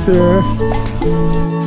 sir.